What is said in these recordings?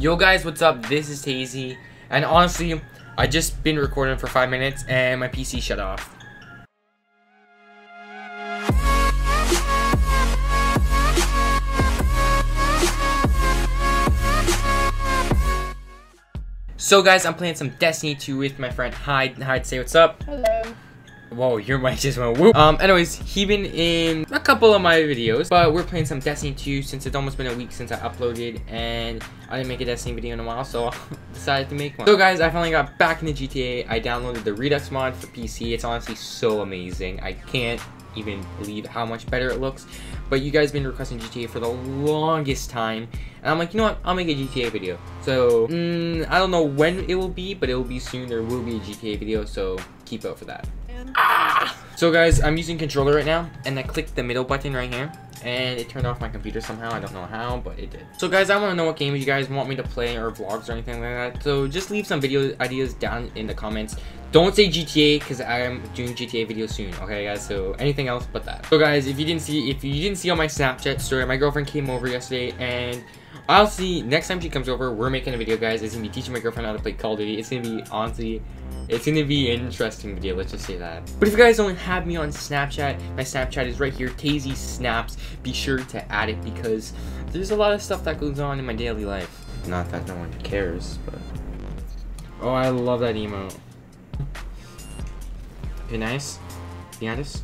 Yo guys, what's up? This is Tazy, and honestly, I just been recording for 5 minutes and my PC shut off. So guys, I'm playing some Destiny 2 with my friend Hyde. Hyde, say what's up. Hello. Whoa, your mic just went whoop. Anyways, he been in a couple of my videos, but we're playing some Destiny 2 since it's almost been a week since I uploaded, and I didn't make a Destiny video in a while, so I decided to make one. So guys, I finally got back into GTA. I downloaded the Redux mod for PC. It's honestly so amazing. I can't even believe how much better it looks. But you guys been requesting GTA for the longest time, and I'm like, you know what, I'll make a GTA video. So I don't know when it will be, but it will be soon. There will be a GTA video, so keep out for that. So guys, I'm using controller right now, and I clicked the middle button right here, and it turned off my computer somehow. I don't know how, but it did. So guys, I want to know what games you guys want me to play, or vlogs or anything like that, so just leave some video ideas down in the comments. Don't say GTA, because I am doing GTA videos soon, okay guys? So anything else but that. So guys, if you didn't see on my Snapchat story, my girlfriend came over yesterday, and I'll see next time she comes over, we're making a video, guys. It's gonna be teaching my girlfriend how to play Call of Duty. It's gonna be, honestly, it's gonna be an interesting video, let's just say that. But if you guys don't have me on Snapchat, my Snapchat is right here, Tazy Snaps. Be sure to add it, because there's a lot of stuff that goes on in my daily life. Not that no one cares, but oh, I love that emote. Okay, nice. Behind us.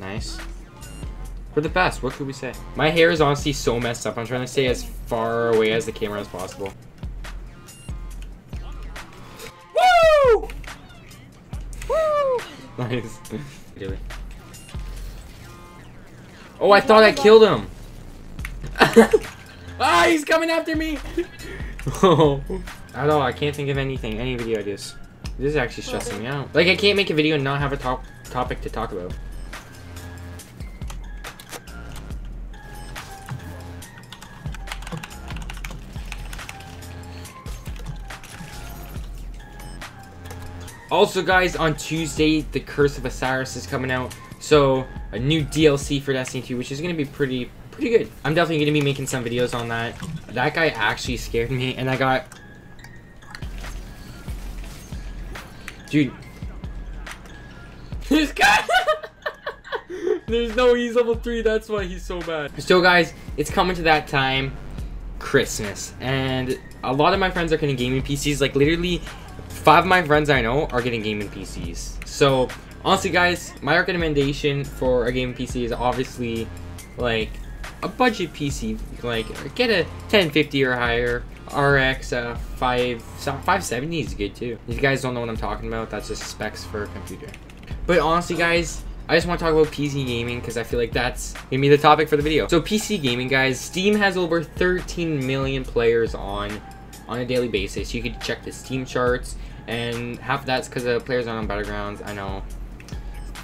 Nice. We're the best. What could we say? My hair is honestly so messed up. I'm trying to stay as far away as the camera as possible. Woo! Woo! Nice. Really? Oh, I thought I killed him. Ah, he's coming after me. Oh. At all, I can't think of anything, any video ideas. This is actually stressing me out. Like, I can't make a video and not have a topic to talk about. Also, guys, on Tuesday, the Curse of Osiris is coming out. So, a new DLC for Destiny 2, which is going to be pretty good. I'm definitely going to be making some videos on that. That guy actually scared me, and I got... Dude, this guy. There's no he's level 3, that's why he's so bad. So guys, it's coming to that time, Christmas, and a lot of my friends are getting gaming PCs. Like literally 5 of my friends I know are getting gaming PCs. So honestly guys, my recommendation for a gaming PC is obviously like a budget PC. Like get a 1050 or higher. RX 570 is good too. If you guys don't know what I'm talking about, that's just specs for a computer. But honestly guys, I just want to talk about PC gaming, because I feel like that's gonna be the topic for the video. So PC gaming guys, Steam has over 13 million players on a daily basis. You could check the Steam charts, and half of that's because the players aren't on Battlegrounds. I know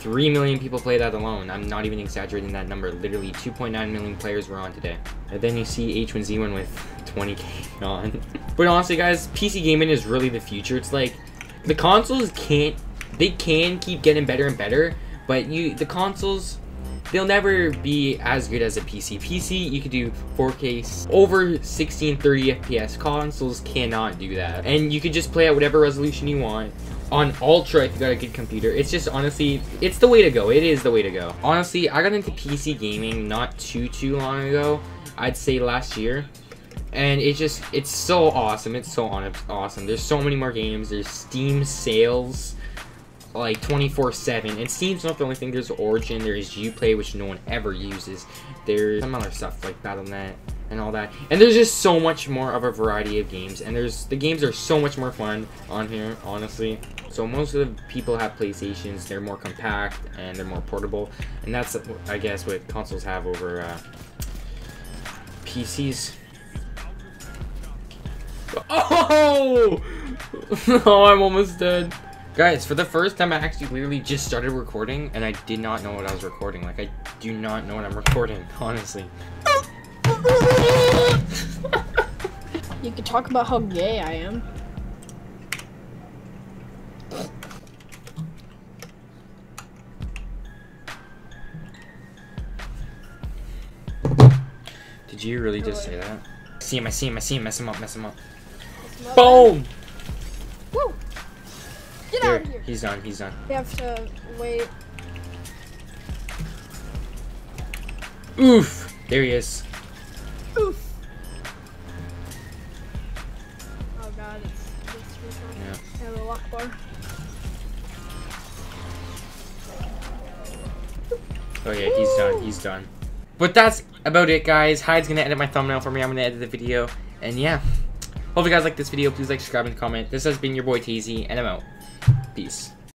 3 million people play that alone. I'm not even exaggerating that number. Literally 2.9 million players were on today. And then you see H1Z1 with 20k on. But honestly guys, PC gaming is really the future. It's like the consoles can't, they can keep getting better and better, but the consoles, they'll never be as good as a PC. PC, you could do 4K over 1630 FPS. Consoles cannot do that. And you could just play at whatever resolution you want. On Ultra if you got a good computer. It's just honestly, it's the way to go. It is the way to go. Honestly, I got into PC gaming not too long ago. I'd say last year. And it's so awesome. It's so awesome. There's so many more games. There's Steam sales like 24/7. And Steam's not the only thing. There's Origin, there's Uplay, which no one ever uses. There's some other stuff like Battle.net and all that. And there's just so much more of a variety of games, and the games are so much more fun on here, honestly. So most of the people have PlayStations, they're more compact and they're more portable, and that's I guess what consoles have over PCs. Oh! Oh, I'm almost dead. Guys, for the first time I actually literally just started recording, and I did not know what I was recording. Like, I do not know what I'm recording, honestly. You could talk about how gay I am. Did Did you really just say that? I see him, mess him up. Boom! Woo! Get out of here! He's done. We have to wait. Oof! There he is. Oof! Oh god, it's recharged. Yeah. And the lock bar. Oh yeah, he's done. But that's about it, guys. Hyde's gonna edit my thumbnail for me. I'm gonna edit the video. And yeah. Hope you guys like this video. Please like, subscribe, and comment. This has been your boy Tazy, and I'm out. Peace.